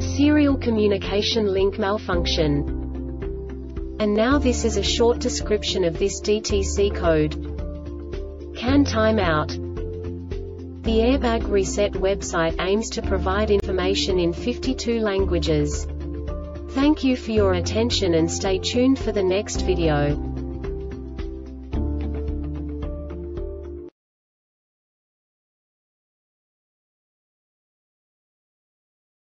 serial communication link malfunction. And now this is a short description of this DTC code. CAN timeout. The Airbag Reset website aims to provide information in 52 languages. Thank you for your attention and stay tuned for the next video.